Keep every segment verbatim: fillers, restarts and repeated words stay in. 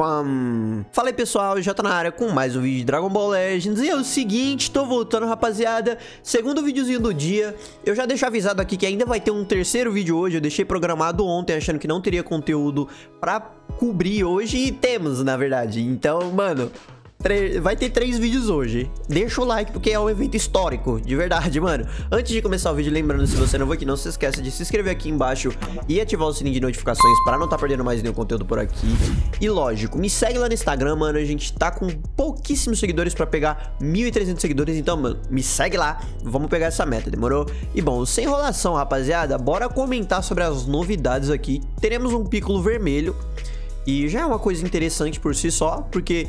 Pam. Fala aí, pessoal, eu já tô na área com mais um vídeo de Dragon Ball Legends. E é o seguinte, tô voltando, rapaziada. Segundo videozinho do dia. Eu já deixo avisado aqui que ainda vai ter um terceiro vídeo hoje. Eu deixei programado ontem, achando que não teria conteúdo pra cobrir hoje. E temos, na verdade. Então, mano, vai ter três vídeos hoje. Deixa o like porque é um evento histórico, de verdade, mano. Antes de começar o vídeo, lembrando, se você não for aqui, não se esqueça de se inscrever aqui embaixo e ativar o sininho de notificações para não estar tá perdendo mais nenhum conteúdo por aqui. E lógico, me segue lá no Instagram, mano. A gente tá com pouquíssimos seguidores para pegar mil e trezentos seguidores. Então, mano, me segue lá, vamos pegar essa meta, demorou? E bom, sem enrolação, rapaziada, bora comentar sobre as novidades aqui. Teremos um Piccolo vermelho e já é uma coisa interessante por si só, porque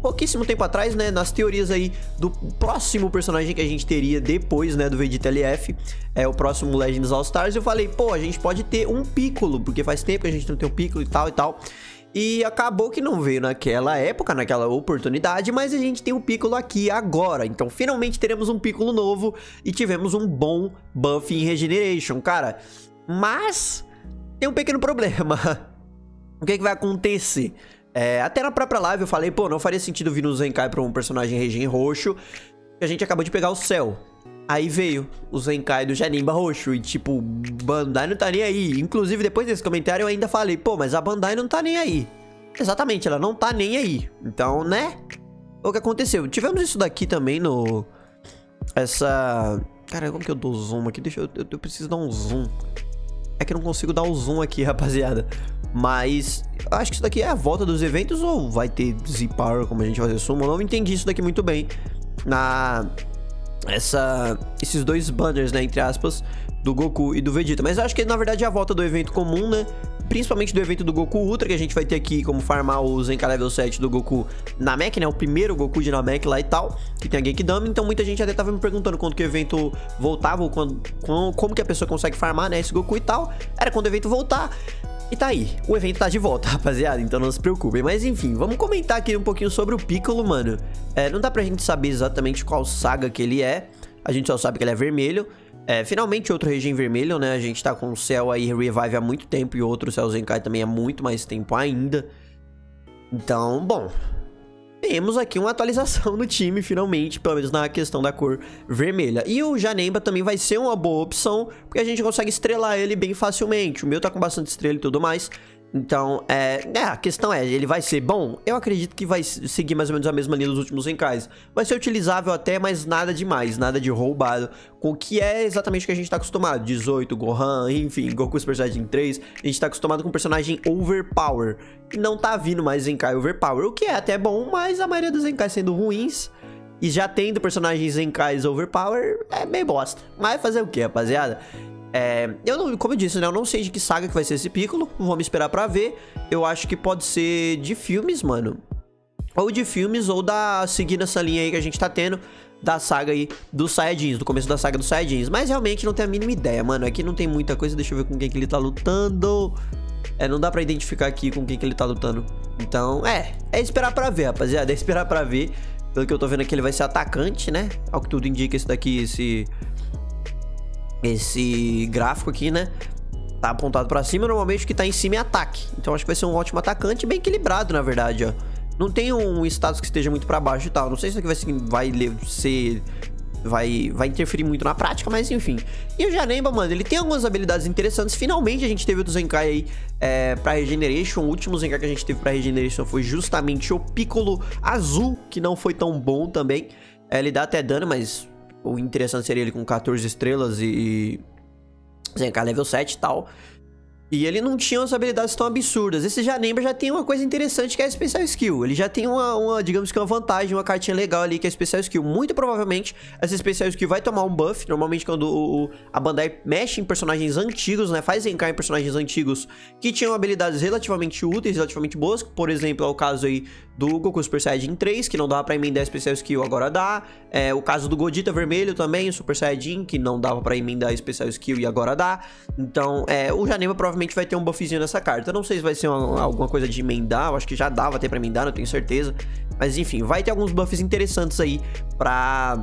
pouquíssimo tempo atrás, né, nas teorias aí do próximo personagem que a gente teria depois, né, do Vegeta L F, é o próximo Legends All Stars, eu falei, pô, a gente pode ter um Piccolo, porque faz tempo que a gente não tem um Piccolo e tal e tal, e acabou que não veio naquela época, naquela oportunidade, mas a gente tem um Piccolo aqui agora, então finalmente teremos um Piccolo novo e tivemos um bom buff em Regeneration, cara, mas tem um pequeno problema. O que é que vai acontecer? É, até na própria live eu falei, pô, não faria sentido vir no Zenkai pra um personagem regen roxo. E a gente acabou de pegar o Cell. Aí veio o Zenkai do Janemba roxo. E tipo, Bandai não tá nem aí. Inclusive, depois desse comentário eu ainda falei, pô, mas a Bandai não tá nem aí. Exatamente, ela não tá nem aí. Então, né? O que aconteceu? Tivemos isso daqui também no... Essa... Cara, como que eu dou zoom aqui? Deixa eu... Eu, eu preciso dar um zoom. É que eu não consigo dar o zoom aqui, rapaziada. Mas eu acho que isso daqui é a volta dos eventos ou vai ter Z-Power, como a gente vai fazer sumo. Eu não entendi isso daqui muito bem. Na... Essa... Esses dois banners, né, entre aspas, do Goku e do Vegeta. Mas eu acho que na verdade é a volta do evento comum, né? Principalmente do evento do Goku Ultra, que a gente vai ter aqui como farmar o Zenkai Level sete do Goku Namek, né? O primeiro Goku de Namek lá e tal, que tem a Gekidama. Então muita gente até tava me perguntando quando que o evento voltava ou quando, como, como que a pessoa consegue farmar, né, esse Goku e tal. Era quando o evento voltar. E tá aí, o evento tá de volta, rapaziada, então não se preocupem. Mas enfim, vamos comentar aqui um pouquinho sobre o Piccolo, mano. É, não dá pra gente saber exatamente qual saga que ele é. A gente só sabe que ele é vermelho. É, finalmente outro Regen vermelho, né? A gente tá com o Cell aí Revive há muito tempo. E outro Cell Zenkai também há muito mais tempo ainda. Então, bom, temos aqui uma atualização no time, finalmente, pelo menos na questão da cor vermelha. E o Janemba também vai ser uma boa opção, porque a gente consegue estrelar ele bem facilmente. O meu tá com bastante estrela e tudo mais. Então, é, é a questão é, ele vai ser bom? Eu acredito que vai seguir mais ou menos a mesma linha dos últimos Zenkais. Vai ser utilizável até, mas nada demais, nada de roubado. Com o que é exatamente o que a gente tá acostumado. dezoito, Gohan, enfim, Goku Super Saiyajin três. A gente tá acostumado com personagem overpower. E não tá vindo mais Zenkai overpower, o que é até bom, mas a maioria dos Zenkais sendo ruins. E já tendo personagens Zenkais overpower, é meio bosta. Mas fazer o que, rapaziada? É, eu não, como eu disse, né, eu não sei de que saga que vai ser esse Piccolo. Vamos esperar pra ver. Eu acho que pode ser de filmes, mano. Ou de filmes, ou da... Seguindo essa linha aí que a gente tá tendo da saga aí dos Saiyajins, do começo da saga dos Saiyajins. Mas realmente não tenho a mínima ideia, mano. Aqui não tem muita coisa, deixa eu ver com quem que ele tá lutando. É, não dá pra identificar aqui com quem que ele tá lutando. Então, é, é esperar pra ver, rapaziada. É esperar pra ver. Pelo que eu tô vendo aqui, ele vai ser atacante, né? Ao que tudo indica, esse daqui, esse... Esse gráfico aqui, né, tá apontado pra cima. Normalmente o que tá em cima é ataque. Então acho que vai ser um ótimo atacante, bem equilibrado, na verdade, ó. Não tem um status que esteja muito pra baixo e tal. Não sei se isso aqui vai, vai ser... Vai, vai interferir muito na prática, mas enfim. E o Janemba, mano, ele tem algumas habilidades interessantes. Finalmente a gente teve o Zenkai aí é, pra Regeneration. O último Zenkai que a gente teve pra Regeneration foi justamente o Piccolo Azul, que não foi tão bom também. É, ele dá até dano, mas... O interessante seria ele com quatorze estrelas e... Zenkai level sete e tal. E ele não tinha as habilidades tão absurdas. Esse Janemba já tem uma coisa interessante que é a Special Skill. Ele já tem uma, uma, digamos que uma vantagem, uma cartinha legal ali que é a Special Skill. Muito provavelmente essa Special Skill vai tomar um buff. Normalmente quando o, o, a Bandai mexe em personagens antigos, né, faz Zenkai em personagens antigos que tinham habilidades relativamente úteis, relativamente boas. Por exemplo, é o caso aí do Goku Super Saiyajin três, que não dava pra emendar a Special Skill, agora dá. É o caso do Godita vermelho também, o Super Saiyajin, que não dava pra emendar a Special Skill e agora dá. Então, é, o Janemba provavelmente vai ter um buffzinho nessa carta. Eu não sei se vai ser uma, alguma coisa de emendar. Eu acho que já dava até pra emendar, não tenho certeza. Mas enfim, vai ter alguns buffs interessantes aí pra...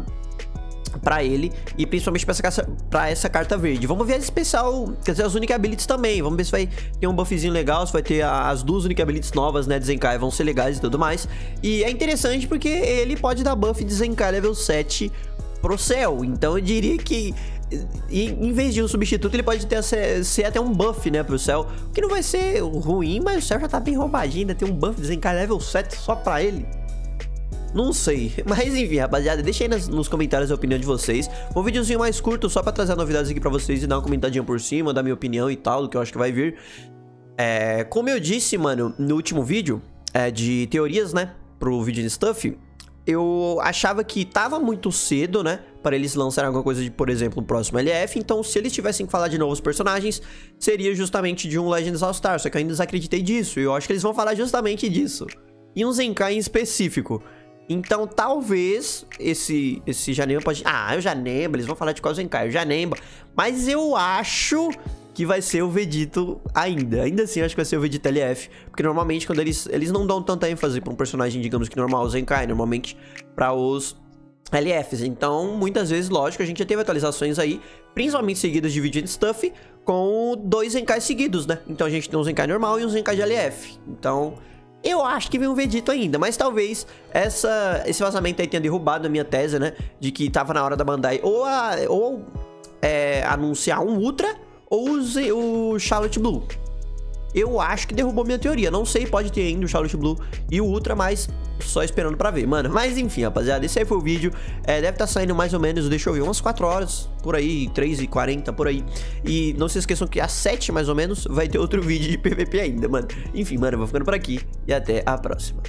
pra ele, e principalmente pra essa, caça, pra essa carta verde. Vamos ver as especial, quer dizer, as Unique Abilities também. Vamos ver se vai ter um buffzinho legal, se vai ter as duas Unique Abilities novas, né, de Zenkai, vão ser legais e tudo mais. E é interessante porque ele pode dar buff de Zenkai level sete pro Cell. Então eu diria que, em vez de um substituto, ele pode ter, ser, ser até um buff, né, pro Cell, o que não vai ser ruim, mas o Cell já tá bem roubadinho, ainda tem um buff de Zenkai level sete só pra ele. Não sei, mas enfim, rapaziada, deixa aí nas, nos comentários a opinião de vocês. Um videozinho mais curto só pra trazer novidades aqui pra vocês e dar uma comentadinha por cima, dar minha opinião e tal, do que eu acho que vai vir. É, como eu disse, mano, no último vídeo é, de teorias, né, pro vídeo de Stuff, eu achava que tava muito cedo, né, para eles lançarem alguma coisa de, por exemplo, o próximo L F. Então, se eles tivessem que falar de novos personagens, seria justamente de um Legends All Star. Só que eu ainda desacreditei disso, e eu acho que eles vão falar justamente disso, e um Zenkai em específico. Então, talvez esse, esse Janemba pode... Ah, eu Janemba, eles vão falar de qual Zenkai, eu Janemba. Mas eu acho que vai ser o Vegito ainda. Ainda assim, eu acho que vai ser o Vegito L F. Porque normalmente, quando eles... Eles não dão tanta ênfase pra um personagem, digamos que normal, o Zenkai, normalmente, pra os L Fs. Então, muitas vezes, lógico, a gente já teve atualizações aí, principalmente seguidas de Vegito Stuff, com dois Zenkai seguidos, né? Então, a gente tem um Zenkai normal e um Zenkai de L F. Então... eu acho que vem um Vegito ainda, mas talvez essa, esse vazamento aí tenha derrubado a minha tese, né? De que tava na hora da Bandai ou, a, ou é, anunciar um Ultra ou o, o Charlotte Blue. Eu acho que derrubou minha teoria. Não sei, pode ter ainda o Charlotte Blue e o Ultra, mas só esperando pra ver, mano. Mas enfim, rapaziada, esse aí foi o vídeo. É, deve estar tá saindo mais ou menos, deixa eu ver, umas quatro horas por aí, três e quarenta por aí. E não se esqueçam que às sete mais ou menos vai ter outro vídeo de P V P ainda, mano. Enfim, mano, eu vou ficando por aqui e até a próxima.